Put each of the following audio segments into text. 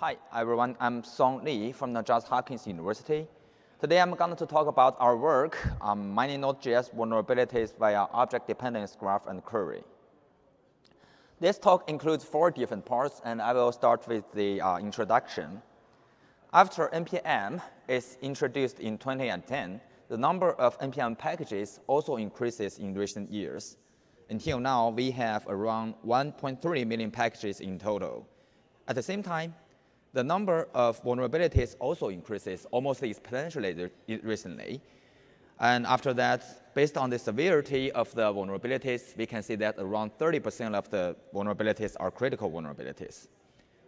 Hi, everyone. I'm Song Li from the Johns Hopkins University. Today, I'm going to talk about our work on mining Node.js vulnerabilities via Object Dependence Graph and Query. This talk includes 4 different parts, and I will start with the introduction. After NPM is introduced in 2010, the number of NPM packages also increases in recent years. Until now, we have around 1.3 million packages in total. At the same time, the number of vulnerabilities also increases almost exponentially recently. And after that, based on the severity of the vulnerabilities, we can see that around 30% of the vulnerabilities are critical vulnerabilities.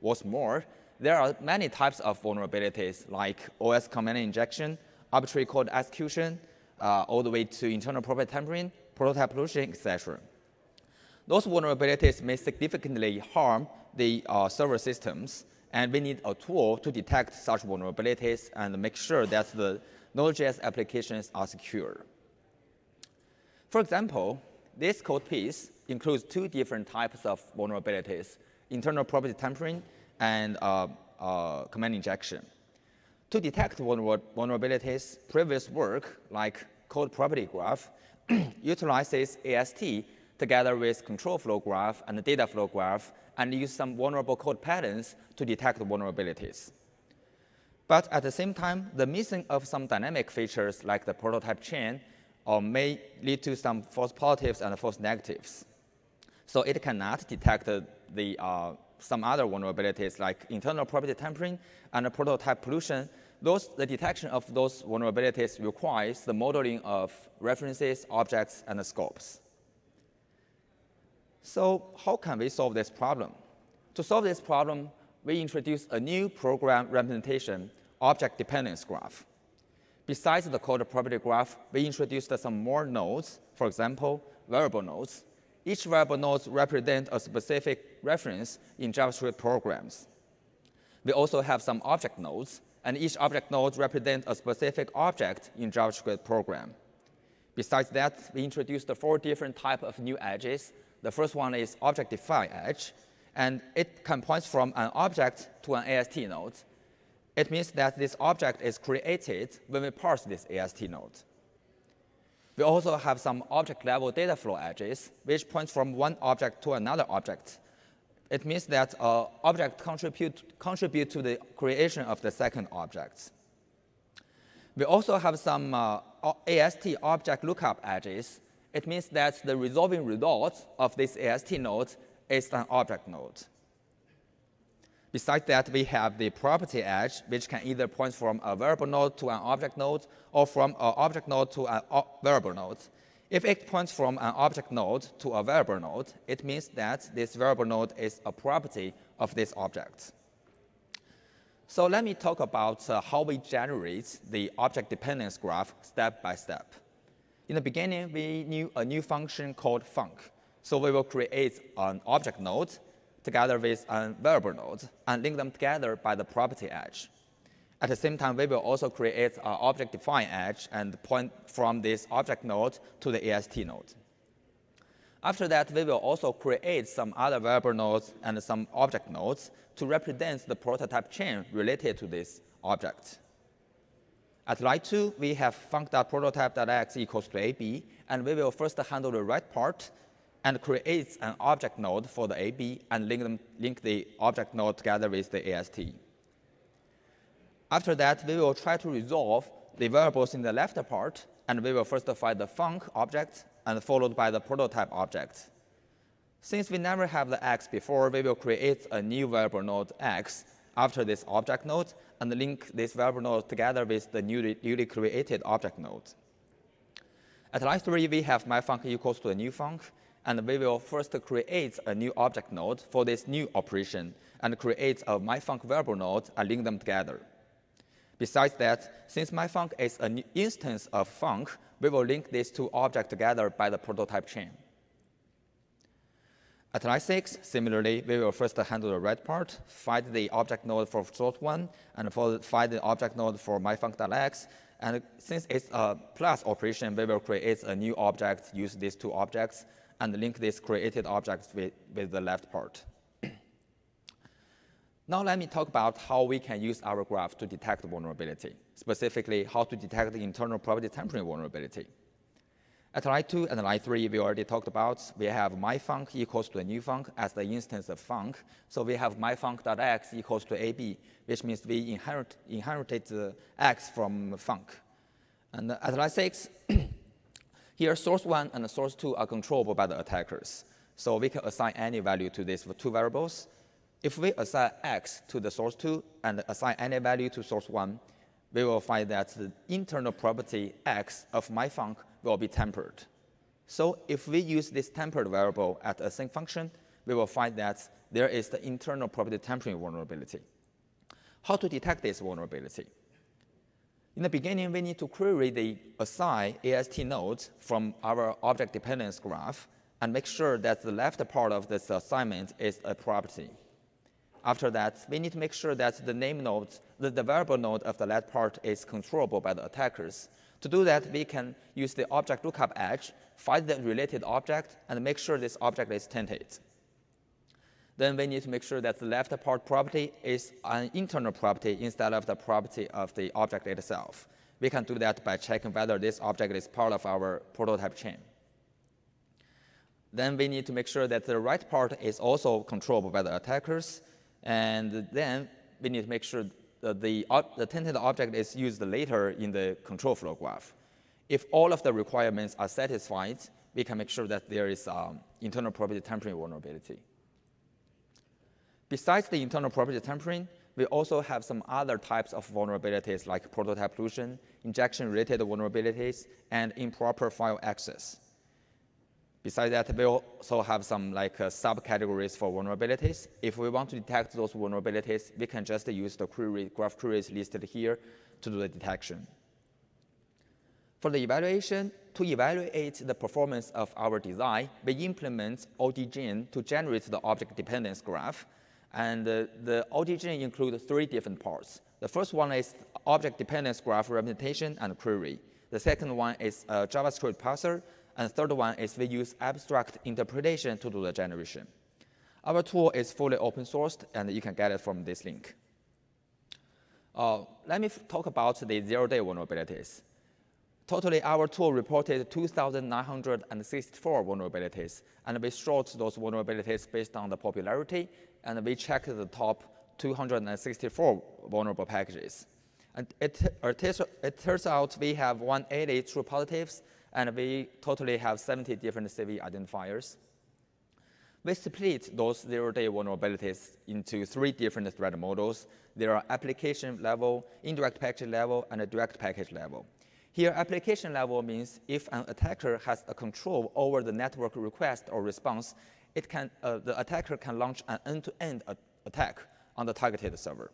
What's more, there are many types of vulnerabilities like OS command injection, arbitrary code execution, all the way to internal property tampering, prototype pollution, etc. Those vulnerabilities may significantly harm the server systems. And we need a tool to detect such vulnerabilities and make sure that the Node.js applications are secure. For example, this code piece includes 2 different types of vulnerabilities, internal property tampering and command injection. To detect vulnerabilities, previous work like Code Property Graph utilizes AST together with Control Flow Graph and the Data Flow Graph and use some vulnerable code patterns to detect vulnerabilities. But at the same time, the missing of some dynamic features like the prototype chain may lead to some false positives and false negatives. So it cannot detect some other vulnerabilities like internal property tampering and prototype pollution. The detection of those vulnerabilities requires the modeling of references, objects, and scopes. So how can we solve this problem? To solve this problem, we introduced a new program representation, Object Dependence Graph. Besides the Code Property Graph, we introduced some more nodes, for example, variable nodes. Each variable node represents a specific reference in JavaScript programs. We also have some object nodes, and each object node represents a specific object in JavaScript program. Besides that, we introduced 4 different types of new edges. The first one is object-defined edge, and it can point from an object to an AST node. It means that this object is created when we parse this AST node. We also have some object-level data flow edges, which points from one object to another object. It means that objects contribute to the creation of the second object. We also have some AST object lookup edges. It means that the resolving result of this AST node is an object node. Besides that, we have the property edge, which can either point from a variable node to an object node or from an object node to a variable node. If it points from an object node to a variable node, it means that this variable node is a property of this object. So let me talk about how we generate the object dependence graph step by step. In the beginning, we knew a new function called func. So we will create an object node together with a variable node and link them together by the property edge. At the same time, we will also create an object-defined edge and point from this object node to the AST node. After that, we will also create some other variable nodes and some object nodes to represent the prototype chain related to this object. At line 2, we have func.prototype.x equals to AB, and we will first handle the right part and create an object node for the AB and link the object node together with the AST. After that, we will try to resolve the variables in the left part, and we will first find the func object and followed by the prototype object. Since we never have the x before, we will create a new variable node x after this object node and link this variable node together with the newly created object node. At line 3, we have myfunc equals to a new func, and we will first create a new object node for this new operation and create a myfunc variable node and link them together. Besides that, since myfunc is an instance of func, we will link these 2 objects together by the prototype chain. At line 6, similarly, we will first handle the red part, find the object node for sort1, and find the object node for myfunc.x. And since it's a plus operation, we will create a new object, use these 2 objects, and link this created object with the left part. Now let me talk about how we can use our graph to detect vulnerability, specifically how to detect the internal property temporing vulnerability. At line 2 and line 3, we already talked about, we have myfunc equals to a new func as the instance of func. So we have myfunc.x equals to ab, which means we inherited the x from func. And at line 6, here source 1 and source 2 are controllable by the attackers. So we can assign any value to these two variables. If we assign x to the source 2 and assign any value to source 1, we will find that the internal property x of myfunc will be tempered. So if we use this tempered variable at a async function, we will find that there is the internal property tempering vulnerability. How to detect this vulnerability? In the beginning, we need to query the assign AST node from our object dependence graph and make sure that the left part of this assignment is a property. After that, we need to make sure that the name node, the variable node of the left part is controllable by the attackers. To do that, we can use the object lookup edge, find the related object, and make sure this object is tainted. Then we need to make sure that the left part property is an internal property instead of the property of the object itself. We can do that by checking whether this object is part of our prototype chain. Then we need to make sure that the right part is also controllable by the attackers. And then we need to make sure the tainted object is used later in the control flow graph. If all of the requirements are satisfied, we can make sure that there is internal property tempering vulnerability. Besides the internal property tempering, we also have some other types of vulnerabilities like prototype pollution, injection-related vulnerabilities, and improper file access. Besides that, we also have some subcategories for vulnerabilities. If we want to detect those vulnerabilities, we can just use the graph queries listed here to do the detection. For the evaluation, to evaluate the performance of our design, we implement ODGEN to generate the object dependence graph. And the ODGEN includes three different parts. The first one is object dependence graph representation and query. The second one is a JavaScript parser. And the third one is we use abstract interpretation to do the generation. Our tool is fully open sourced, and you can get it from this link. Let me talk about the zero-day vulnerabilities. Totally, our tool reported 2,964 vulnerabilities, and we sort those vulnerabilities based on the popularity, and we checked the top 264 vulnerable packages. And it turns out we have 180 true positives, and we totally have 70 different CV identifiers. We split those zero-day vulnerabilities into three different threat models. There are application level, indirect package level, and a direct package level. Here, application level means if an attacker has a control over the network request or response, it can, the attacker can launch an end-to-end attack on the targeted server.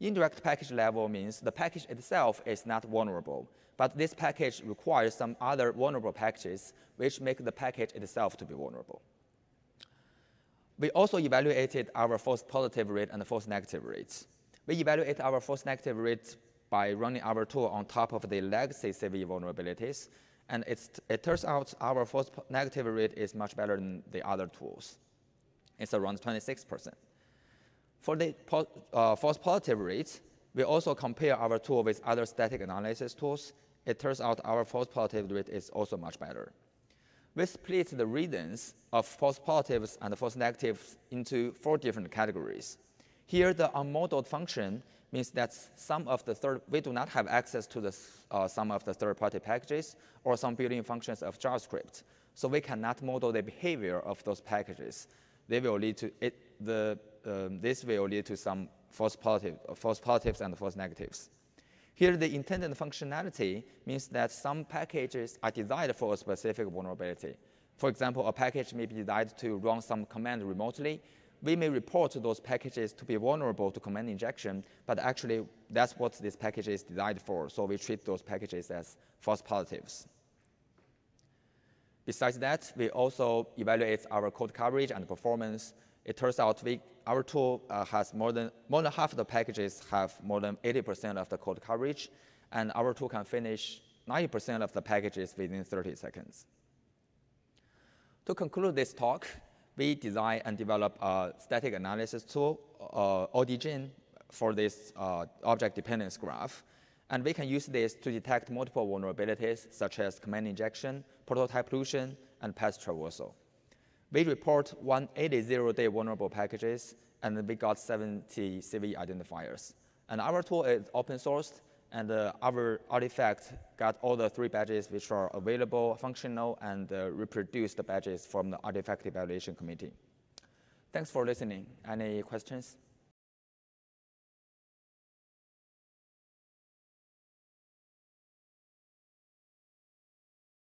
Indirect package level means the package itself is not vulnerable, but this package requires some other vulnerable packages which make the package itself to be vulnerable. We also evaluated our false positive rate and false negative rates. We evaluate our false negative rates by running our tool on top of the legacy CV vulnerabilities, and it turns out our false negative rate is much better than the other tools. It's around 26%. For the false positive rates, we also compare our tool with other static analysis tools. It turns out our false positive rate is also much better. We split the reasons of false positives and false negatives into four different categories. Here, the unmodeled function means that we do not have access to some of the third-party packages or some built-in functions of JavaScript, so we cannot model the behavior of those packages. They will lead to this will lead to some false positives and false negatives. Here, the intended functionality means that some packages are designed for a specific vulnerability. For example, a package may be designed to run some command remotely. We may report those packages to be vulnerable to command injection, but actually that's what this package is designed for, so we treat those packages as false positives. Besides that, we also evaluate our code coverage and performance. It turns out our tool has more than half of the packages have more than 80% of the code coverage, and our tool can finish 90% of the packages within 30 seconds. To conclude this talk, we designed and developed a static analysis tool, ODGEN, for this object dependence graph. And we can use this to detect multiple vulnerabilities, such as command injection, prototype pollution, and path traversal. We report 180 zero-day vulnerable packages, and we got 70 CV identifiers. And our tool is open sourced, and our artifact got all the 3 badges which are available, functional, and reproduced badges from the artifact evaluation committee. Thanks for listening. Any questions?